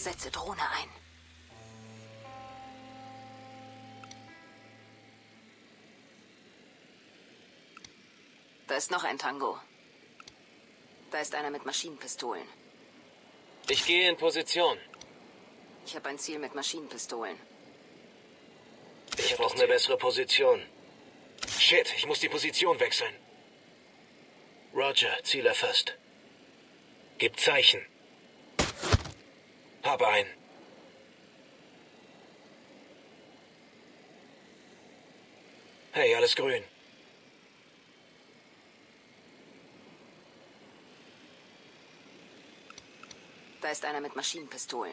Setze Drohne ein. Da ist noch ein Tango. Da ist einer mit Maschinenpistolen. Ich gehe in Position. Ich habe ein Ziel mit Maschinenpistolen. Ich brauche eine bessere Position. Shit, ich muss die Position wechseln. Roger, Ziel erfasst. Gib Zeichen. Hab ein. Hey, alles grün. Da ist einer mit Maschinenpistolen.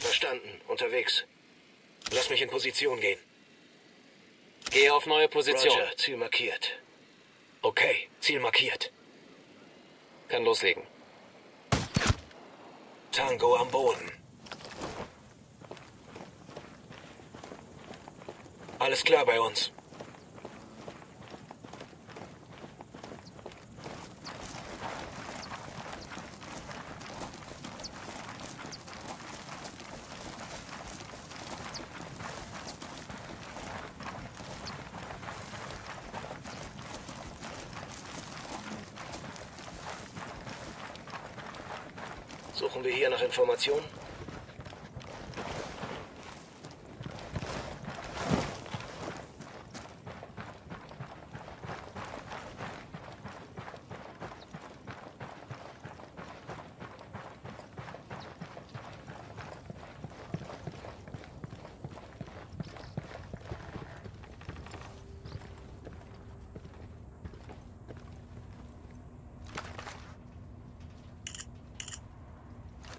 Verstanden. Unterwegs. Lass mich in Position gehen. Gehe auf neue Position. Roger, Ziel markiert. Okay, Ziel markiert. Kann loslegen. Tango am Boden. Alles klar bei uns. Suchen wir hier nach Informationen?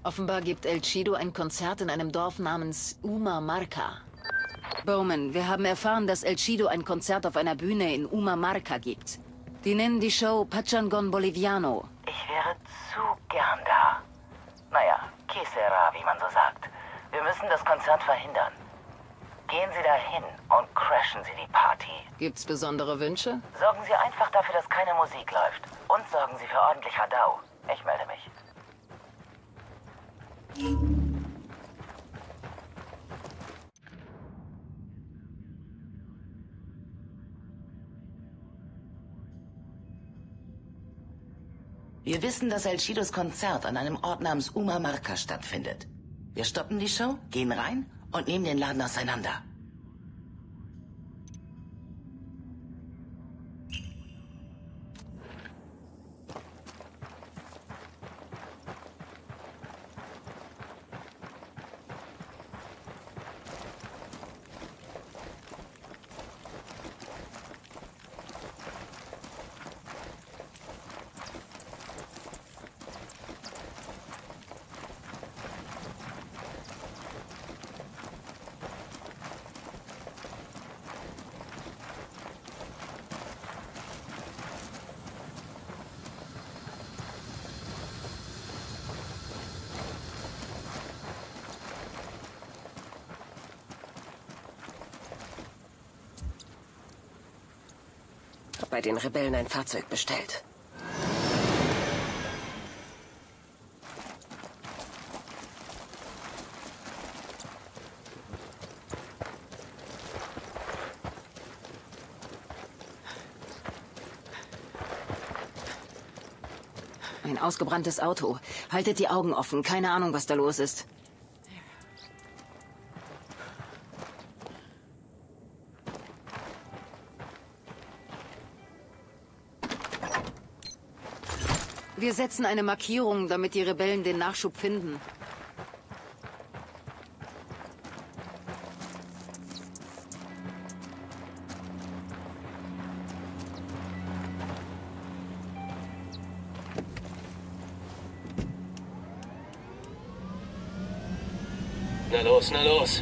Offenbar gibt El Chido ein Konzert in einem Dorf namens Huamarca. Bowman, wir haben erfahren, dass El Chido ein Konzert auf einer Bühne in Huamarca gibt. Die nennen die Show Pachangon Boliviano. Ich wäre zu gern da. Naja, Kisera, wie man so sagt. Wir müssen das Konzert verhindern. Gehen Sie dahin und crashen Sie die Party. Gibt's besondere Wünsche? Sorgen Sie einfach dafür, dass keine Musik läuft. Und sorgen Sie für ordentlich Radau. Ich melde mich. Wir wissen, dass El Chidos Konzert an einem Ort namens Huamarca stattfindet. Wir stoppen die Show, gehen rein und nehmen den Laden auseinander. Bei den Rebellen ein Fahrzeug bestellt. Ein ausgebranntes Auto. Haltet die Augen offen. Keine Ahnung, was da los ist. Wir setzen eine Markierung, damit die Rebellen den Nachschub finden. Na los, na los!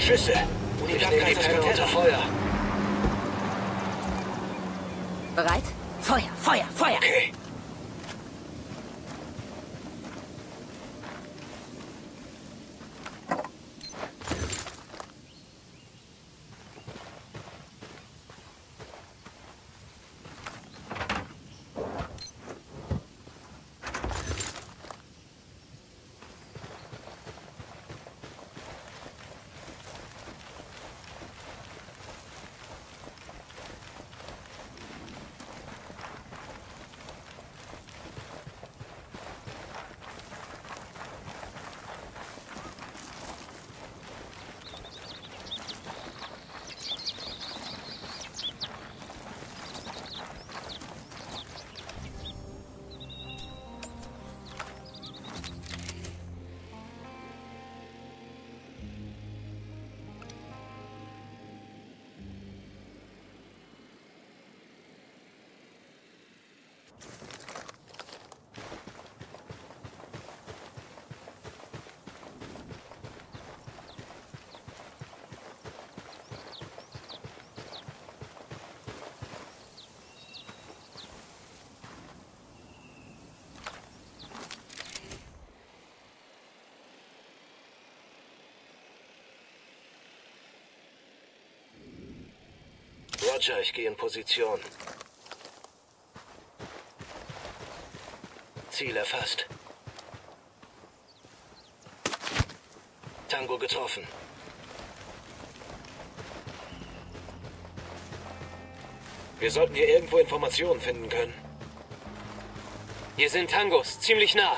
Schüsse. Und ich nehme die Perle unter Feuer. Bereit? Feuer, Feuer, Feuer! Okay. Roger, ich gehe in Position. Ziel erfasst. Tango getroffen. Wir sollten hier irgendwo Informationen finden können. Hier sind Tangos, ziemlich nah.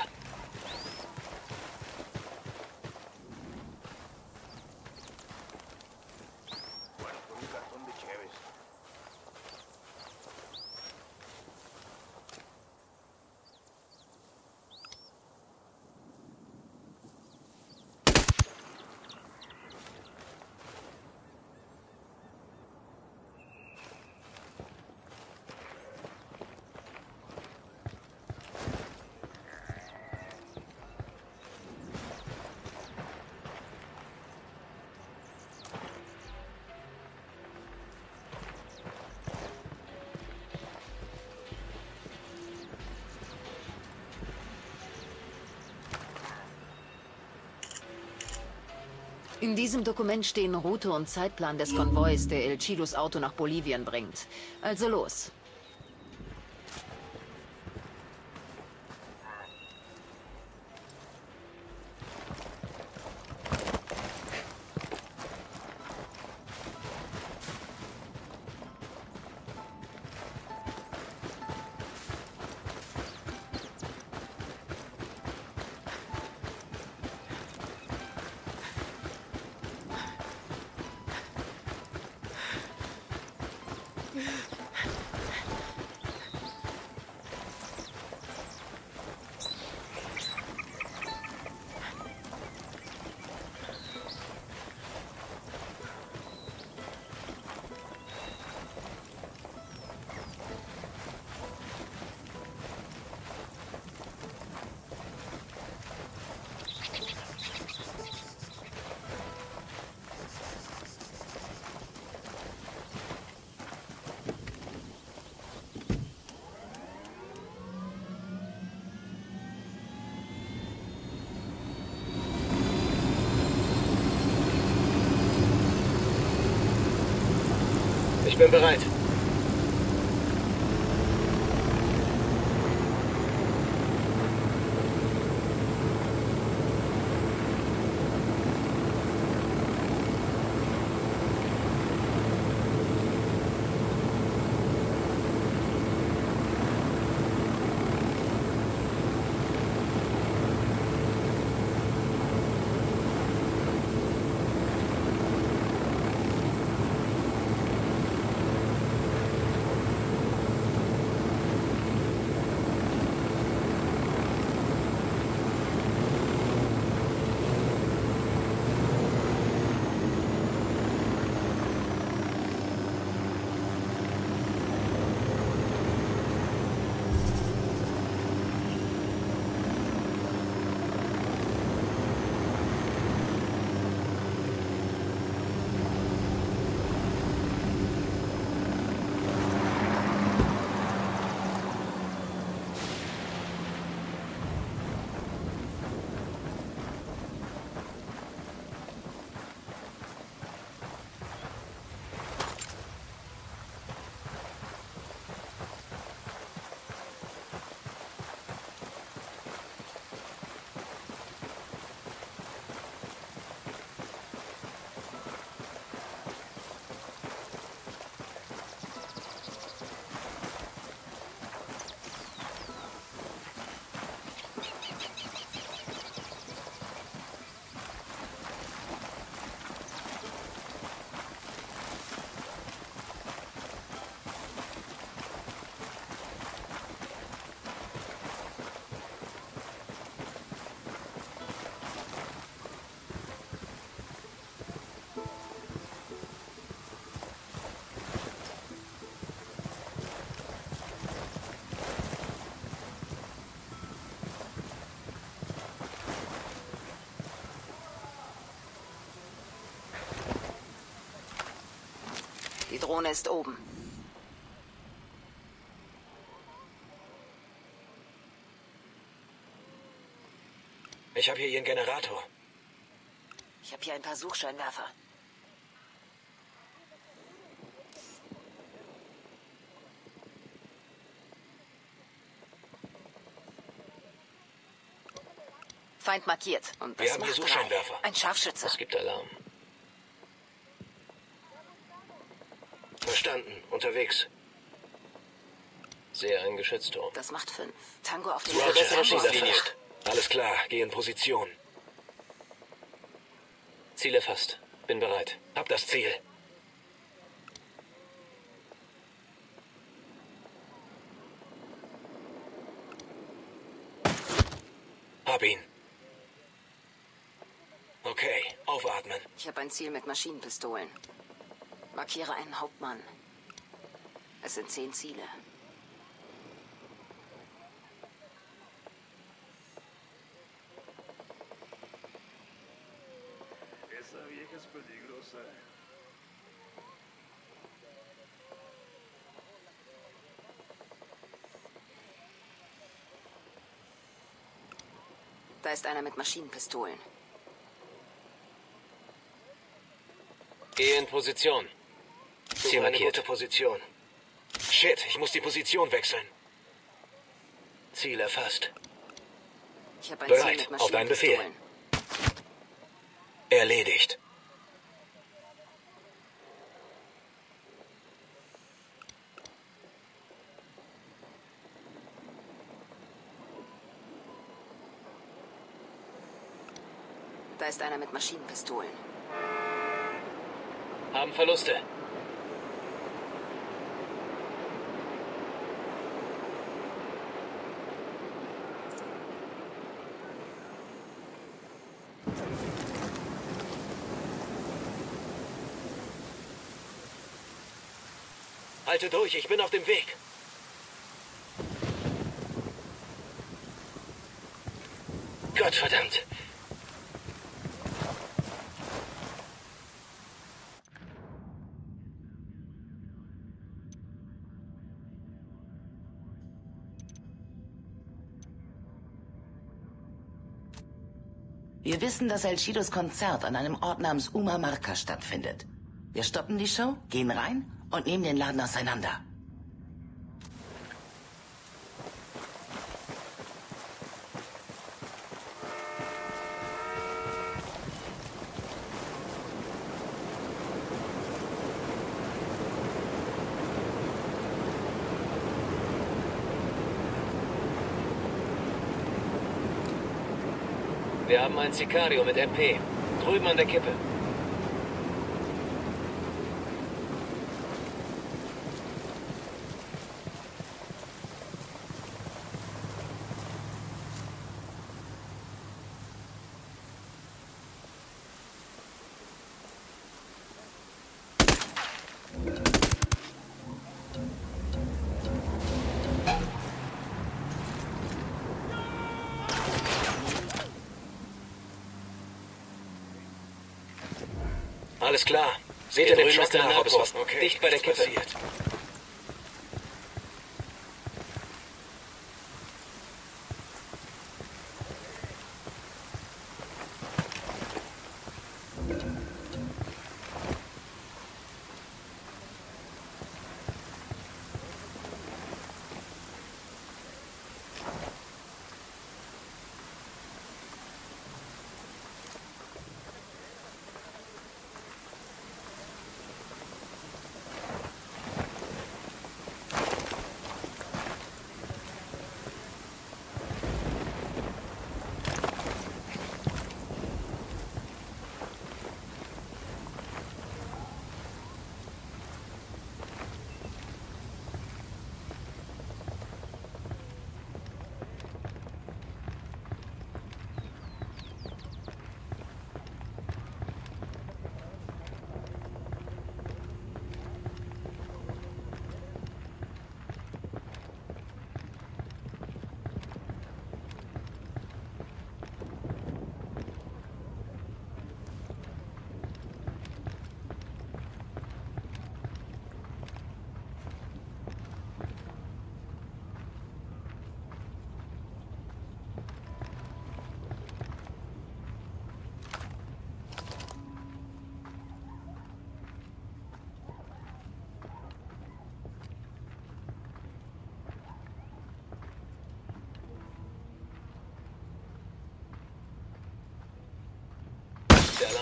In diesem Dokument stehen Route und Zeitplan des Konvois, der El Chidos Auto nach Bolivien bringt. Also los. Ich bin bereit. Die Drohne ist oben. Ich habe hier Ihren Generator. Ich habe hier ein paar Suchscheinwerfer. Feind markiert. Und das macht Suchscheinwerfer. Ein Scharfschütze. Es gibt Alarm. Verstanden. Unterwegs. Sehr ein Geschützturm. Das macht 5. Tango auf dem Schiff. Alles klar. Geh in Position. Ziel erfasst. Bin bereit. Hab das Ziel. Hab ihn. Okay, aufatmen. Ich habe ein Ziel mit Maschinenpistolen. Markiere einen Hauptmann. Es sind 10 Ziele. Da ist einer mit Maschinenpistolen. Geh in Position. Ziel markiert. Gute Position. Shit, ich muss die Position wechseln. Ziel erfasst. Ich habe ein Ziel mit Maschinenpistolen. Bereit, auf deinen Befehl. Erledigt. Da ist einer mit Maschinenpistolen. Haben Verluste. Halte durch, ich bin auf dem Weg. Gottverdammt. Wir wissen, dass El Chidos Konzert an einem Ort namens Huamarca stattfindet. Wir stoppen die Show, gehen rein und nehmen den Laden auseinander. Wir haben ein Sicario mit MP. Drüben an der Kippe. Alles klar. Seht ihr den Schuss nach, ob es was dicht bei der Kippe passiert.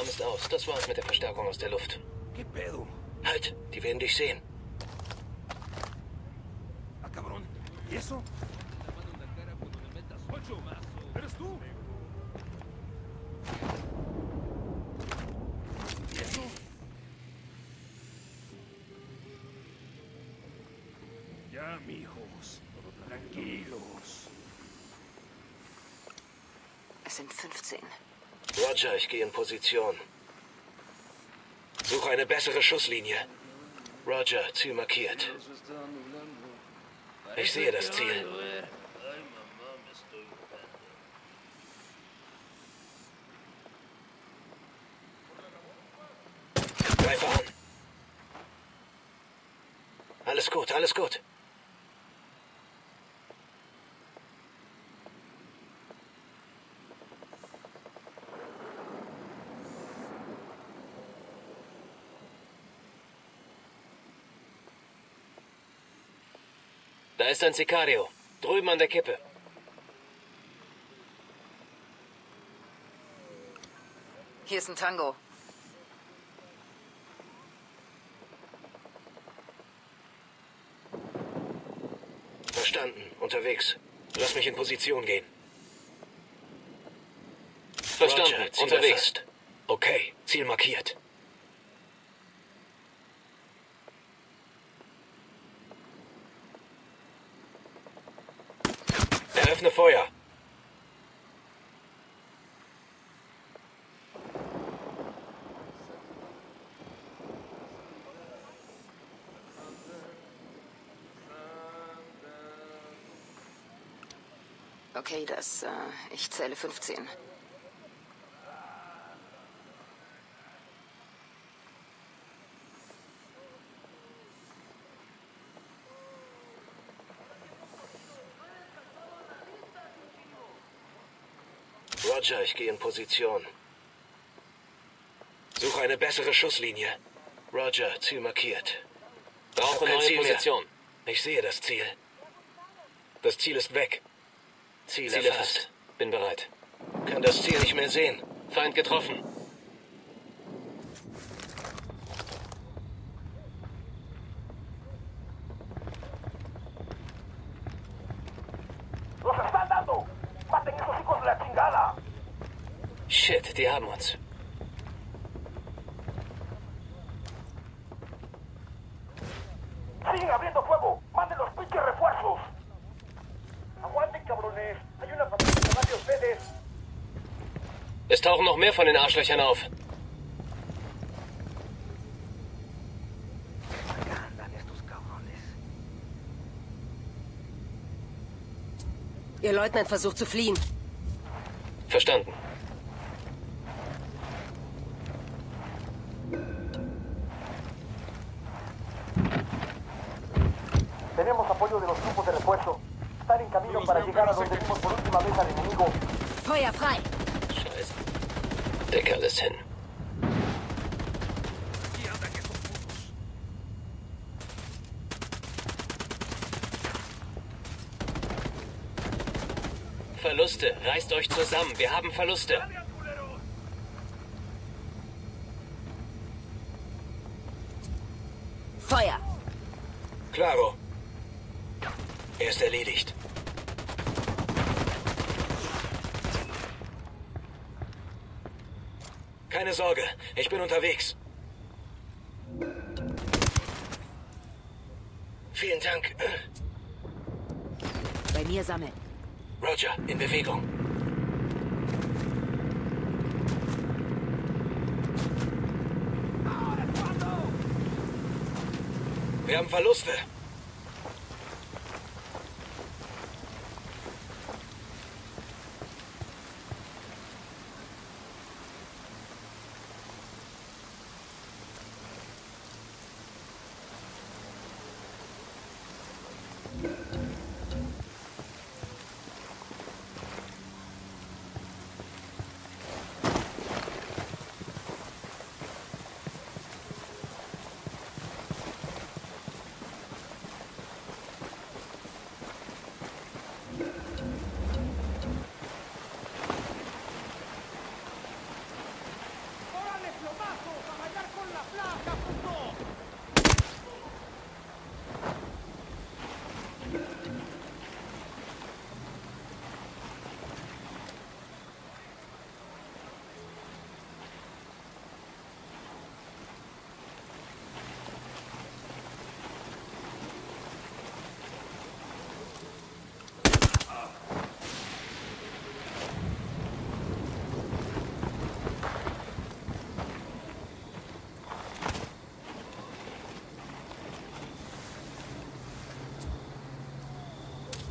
Alarm ist aus. Das war's mit der Verstärkung aus der Luft. Halt, die werden dich sehen. Ya, mijos. Tranquilos. Es sind 15. Roger, ich gehe in Position. Suche eine bessere Schusslinie. Roger, Ziel markiert. Ich sehe das Ziel. Greife an. Alles gut, alles gut. Da ist ein Sicario. Drüben an der Kippe. Hier ist ein Tango. Verstanden. Unterwegs. Lass mich in Position gehen. Verstanden. Roger, Ziel unterwegs. Erfasst. Okay. Ziel markiert. Öffne Feuer. Okay, ich zähle 15. Roger, ich gehe in Position. Suche eine bessere Schusslinie. Roger, Ziel markiert. Brauche neue Position. Ich sehe das Ziel. Das Ziel ist weg. Ziel erfasst. Bin bereit. Kann das Ziel nicht mehr sehen. Feind getroffen. Shit, die haben uns. Siguen abriendo fuego. Manden los pinches refuerzos. Aguanten, cabrones. Hay una familia más de ustedes. Es tauchen noch mehr von den Arschlöchern auf. Ihr Leutnant versucht zu fliehen. Verstanden. Feuer frei! Scheiße. Deck alles hin. Verluste, reißt euch zusammen. Wir haben Verluste. Feuer! Claro. Er ist erledigt. Keine Sorge, ich bin unterwegs. Vielen Dank. Bei mir sammeln. Roger, in Bewegung. Wir haben Verluste.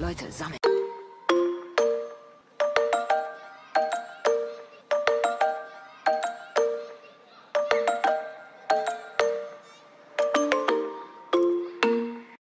Leute, sammeln.